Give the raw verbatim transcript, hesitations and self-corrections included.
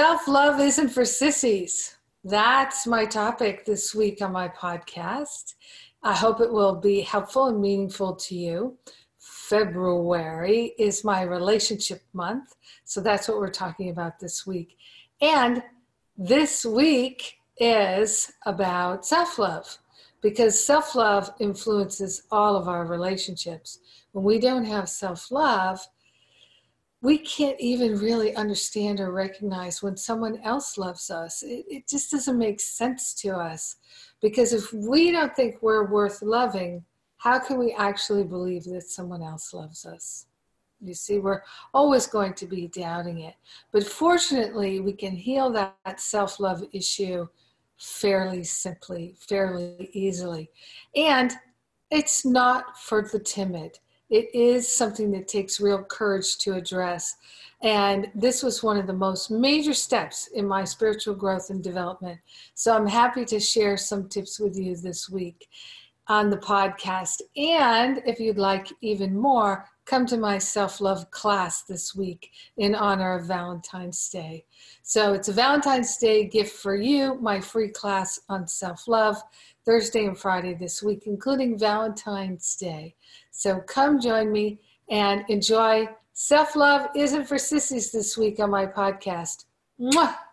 Self-love isn't for sissies. That's my topic this week on my podcast. I hope it will be helpful and meaningful to you. February is my relationship month. So that's what we're talking about this week. And this week is about self-love, because self-love influences all of our relationships. When we don't have self-love, we can't even really understand or recognize when someone else loves us. It, it just doesn't make sense to us, because if we don't think we're worth loving, how can we actually believe that someone else loves us? You see, we're always going to be doubting it. But fortunately, we can heal that self-love issue fairly simply, fairly easily. And it's not for the timid. It is something that takes real courage to address. And this was one of the most major steps in my spiritual growth and development. So I'm happy to share some tips with you this week on the podcast. And if you'd like even more, come to my self-love class this week in honor of Valentine's Day. So it's a Valentine's Day gift for you, my free class on self-love, Thursday and Friday this week, including Valentine's Day. So come join me and enjoy Self-Love Isn't for Sissies this week on my podcast. Mwah!